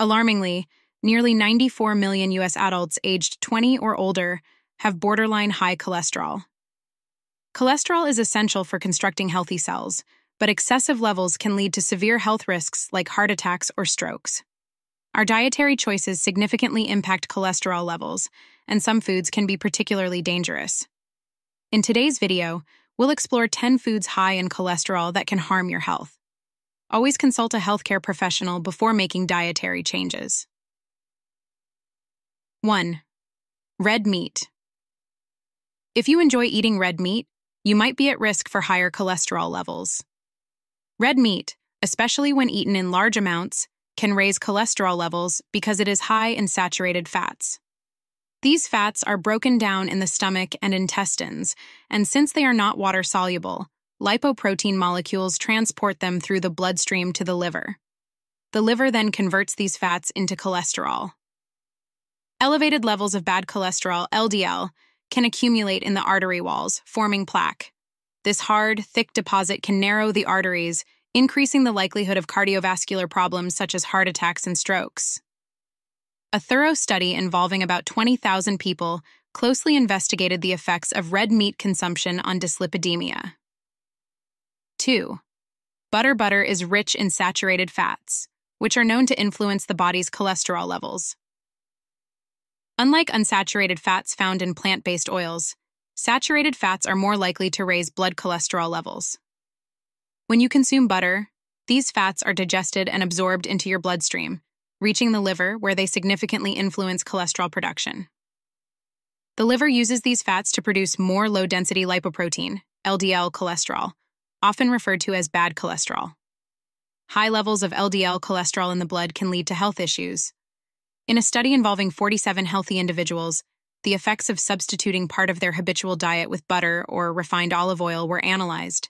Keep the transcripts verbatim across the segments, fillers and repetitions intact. Alarmingly, nearly ninety-four million U S adults aged twenty or older have borderline high cholesterol. Cholesterol is essential for constructing healthy cells, but excessive levels can lead to severe health risks like heart attacks or strokes. Our dietary choices significantly impact cholesterol levels, and some foods can be particularly dangerous. In today's video, we'll explore ten foods high in cholesterol that can harm your health. Always consult a healthcare professional before making dietary changes. one. Red meat. If you enjoy eating red meat, you might be at risk for higher cholesterol levels. Red meat, especially when eaten in large amounts, can raise cholesterol levels because it is high in saturated fats. These fats are broken down in the stomach and intestines, and since they are not water-soluble, lipoprotein molecules transport them through the bloodstream to the liver. The liver then converts these fats into cholesterol. Elevated levels of bad cholesterol, L D L, can accumulate in the artery walls, forming plaque. This hard, thick deposit can narrow the arteries, increasing the likelihood of cardiovascular problems such as heart attacks and strokes. A thorough study involving about twenty thousand people closely investigated the effects of red meat consumption on dyslipidemia. two. Butter. Butter is rich in saturated fats, which are known to influence the body's cholesterol levels. Unlike unsaturated fats found in plant-based oils, saturated fats are more likely to raise blood cholesterol levels. When you consume butter, these fats are digested and absorbed into your bloodstream, reaching the liver where they significantly influence cholesterol production. The liver uses these fats to produce more low-density lipoprotein, L D L cholesterol, often referred to as bad cholesterol. High levels of L D L cholesterol in the blood can lead to health issues. In a study involving forty-seven healthy individuals, the effects of substituting part of their habitual diet with butter or refined olive oil were analyzed.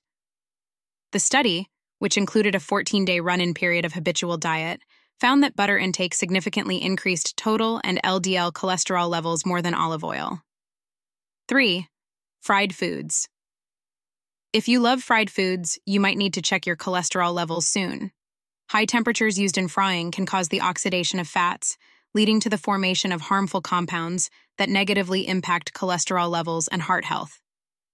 The study, which included a fourteen-day run-in period of habitual diet, found that butter intake significantly increased total and L D L cholesterol levels more than olive oil. three. Fried foods. If you love fried foods, you might need to check your cholesterol levels soon. High temperatures used in frying can cause the oxidation of fats, leading to the formation of harmful compounds that negatively impact cholesterol levels and heart health.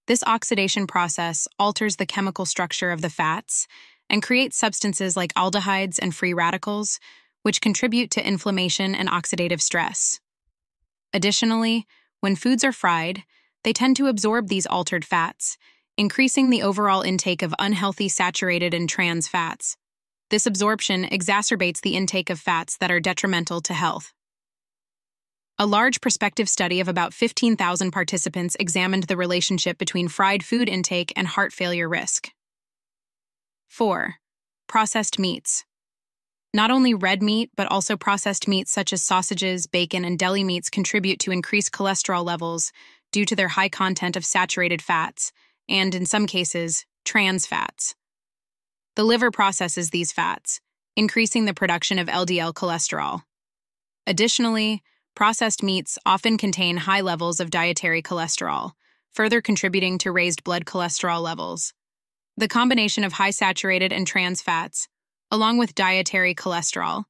This oxidation process alters the chemical structure of the fats and creates substances like aldehydes and free radicals, which contribute to inflammation and oxidative stress. Additionally, when foods are fried, they tend to absorb these altered fats, increasing the overall intake of unhealthy saturated and trans fats. This absorption exacerbates the intake of fats that are detrimental to health. A large prospective study of about fifteen thousand participants examined the relationship between fried food intake and heart failure risk. four. Processed meats. Not only red meat, but also processed meats such as sausages, bacon, and deli meats contribute to increased cholesterol levels due to their high content of saturated fats, and in some cases, trans fats. The liver processes these fats, increasing the production of L D L cholesterol. Additionally, processed meats often contain high levels of dietary cholesterol, further contributing to raised blood cholesterol levels. The combination of high saturated and trans fats, along with dietary cholesterol,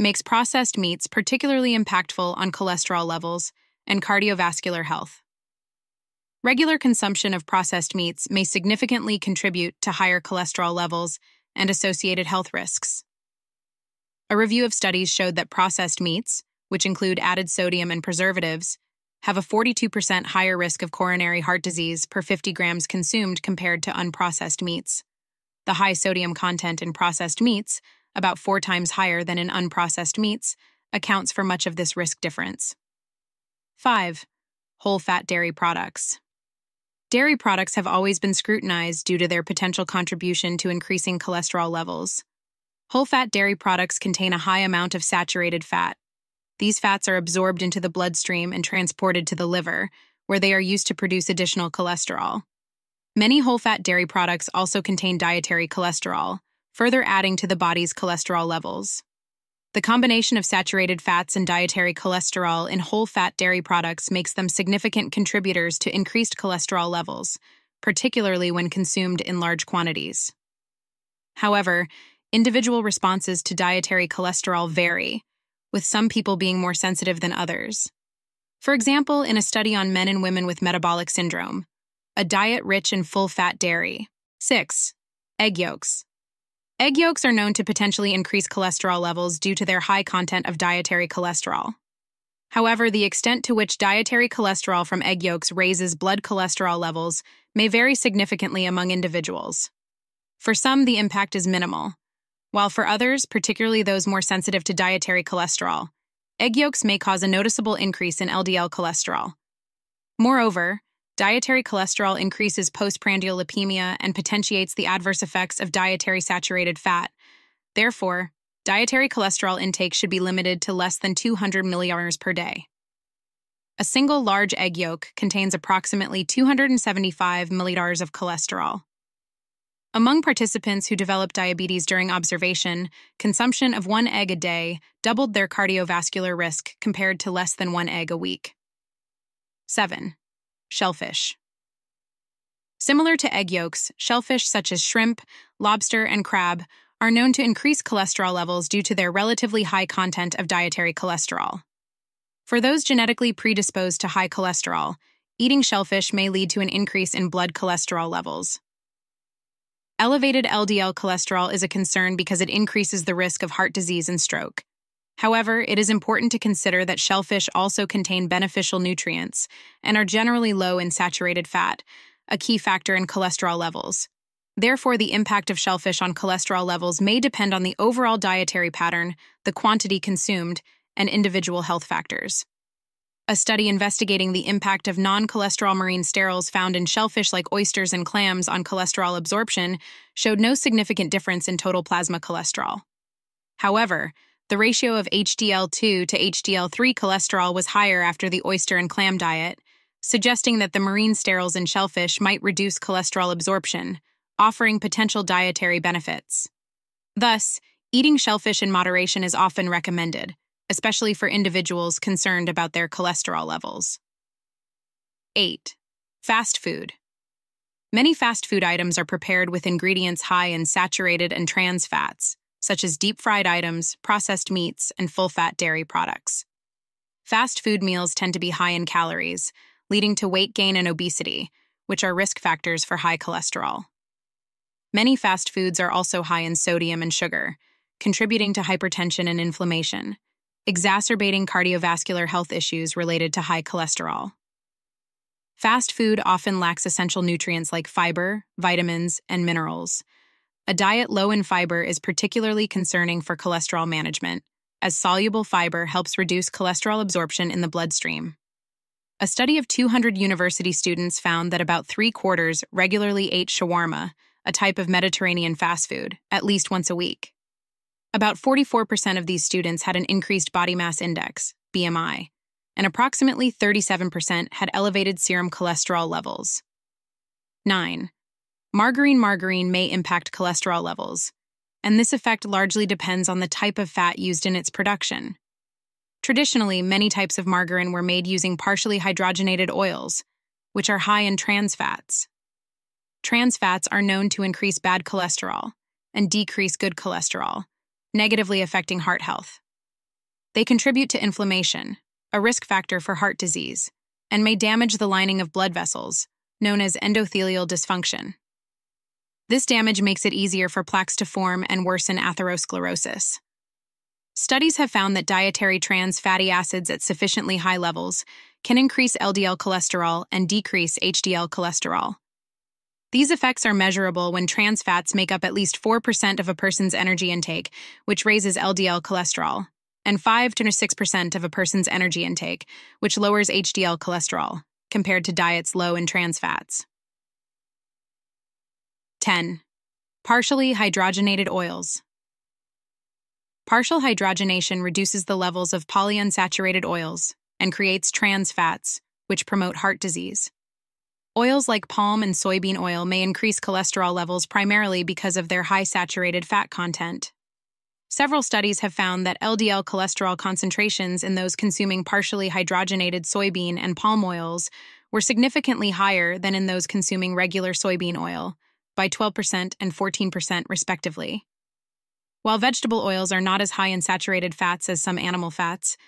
makes processed meats particularly impactful on cholesterol levels and cardiovascular health. Regular consumption of processed meats may significantly contribute to higher cholesterol levels and associated health risks. A review of studies showed that processed meats, which include added sodium and preservatives, have a forty-two percent higher risk of coronary heart disease per fifty grams consumed compared to unprocessed meats. The high sodium content in processed meats, about four times higher than in unprocessed meats, accounts for much of this risk difference. five. Whole-fat dairy products. Dairy products have always been scrutinized due to their potential contribution to increasing cholesterol levels. Whole-fat dairy products contain a high amount of saturated fat. These fats are absorbed into the bloodstream and transported to the liver, where they are used to produce additional cholesterol. Many whole-fat dairy products also contain dietary cholesterol, further adding to the body's cholesterol levels. The combination of saturated fats and dietary cholesterol in whole-fat dairy products makes them significant contributors to increased cholesterol levels, particularly when consumed in large quantities. However, individual responses to dietary cholesterol vary, with some people being more sensitive than others. For example, in a study on men and women with metabolic syndrome, a diet rich in full-fat dairy. six. Egg yolks. Egg yolks are known to potentially increase cholesterol levels due to their high content of dietary cholesterol. However, the extent to which dietary cholesterol from egg yolks raises blood cholesterol levels may vary significantly among individuals. For some, the impact is minimal, while for others, particularly those more sensitive to dietary cholesterol, egg yolks may cause a noticeable increase in L D L cholesterol. Moreover, dietary cholesterol increases postprandial lipemia and potentiates the adverse effects of dietary saturated fat. Therefore, dietary cholesterol intake should be limited to less than two hundred milliliters per day. A single large egg yolk contains approximately two hundred seventy-five milliliters of cholesterol. Among participants who developed diabetes during observation, consumption of one egg a day doubled their cardiovascular risk compared to less than one egg a week. seven. Shellfish. Similar to egg yolks, shellfish such as shrimp, lobster, and crab are known to increase cholesterol levels due to their relatively high content of dietary cholesterol. For those genetically predisposed to high cholesterol, eating shellfish may lead to an increase in blood cholesterol levels. Elevated L D L cholesterol is a concern because it increases the risk of heart disease and stroke. However, it is important to consider that shellfish also contain beneficial nutrients and are generally low in saturated fat, a key factor in cholesterol levels. Therefore, the impact of shellfish on cholesterol levels may depend on the overall dietary pattern, the quantity consumed, and individual health factors. A study investigating the impact of non-cholesterol marine sterols found in shellfish like oysters and clams on cholesterol absorption showed no significant difference in total plasma cholesterol. However, the ratio of H D L two to H D L three cholesterol was higher after the oyster and clam diet, suggesting that the marine sterols in shellfish might reduce cholesterol absorption, offering potential dietary benefits. Thus, eating shellfish in moderation is often recommended, especially for individuals concerned about their cholesterol levels. eight. Fast food. Many fast food items are prepared with ingredients high in saturated and trans fats, such as deep-fried items, processed meats, and full-fat dairy products. Fast food meals tend to be high in calories, leading to weight gain and obesity, which are risk factors for high cholesterol. Many fast foods are also high in sodium and sugar, contributing to hypertension and inflammation, exacerbating cardiovascular health issues related to high cholesterol. Fast food often lacks essential nutrients like fiber, vitamins, and minerals. A diet low in fiber is particularly concerning for cholesterol management, as soluble fiber helps reduce cholesterol absorption in the bloodstream. A study of two hundred university students found that about three-quarters regularly ate shawarma, a type of Mediterranean fast food, at least once a week. About forty-four percent of these students had an increased body mass index, B M I, and approximately thirty-seven percent had elevated serum cholesterol levels. nine. Margarine Margarine may impact cholesterol levels, and this effect largely depends on the type of fat used in its production. Traditionally, many types of margarine were made using partially hydrogenated oils, which are high in trans fats. Trans fats are known to increase bad cholesterol and decrease good cholesterol, negatively affecting heart health. They contribute to inflammation, a risk factor for heart disease, and may damage the lining of blood vessels, known as endothelial dysfunction. This damage makes it easier for plaques to form and worsen atherosclerosis. Studies have found that dietary trans fatty acids at sufficiently high levels can increase L D L cholesterol and decrease H D L cholesterol. These effects are measurable when trans fats make up at least four percent of a person's energy intake, which raises L D L cholesterol, and five to six percent of a person's energy intake, which lowers H D L cholesterol, compared to diets low in trans fats. ten. Partially hydrogenated oils. Partial hydrogenation reduces the levels of polyunsaturated oils and creates trans fats, which promote heart disease. Oils like palm and soybean oil may increase cholesterol levels primarily because of their high saturated fat content. Several studies have found that L D L cholesterol concentrations in those consuming partially hydrogenated soybean and palm oils were significantly higher than in those consuming regular soybean oil, by twelve percent and fourteen percent respectively. While vegetable oils are not as high in saturated fats as some animal fats,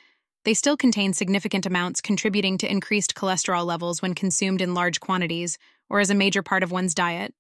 they still contain significant amounts contributing to increased cholesterol levels when consumed in large quantities or as a major part of one's diet.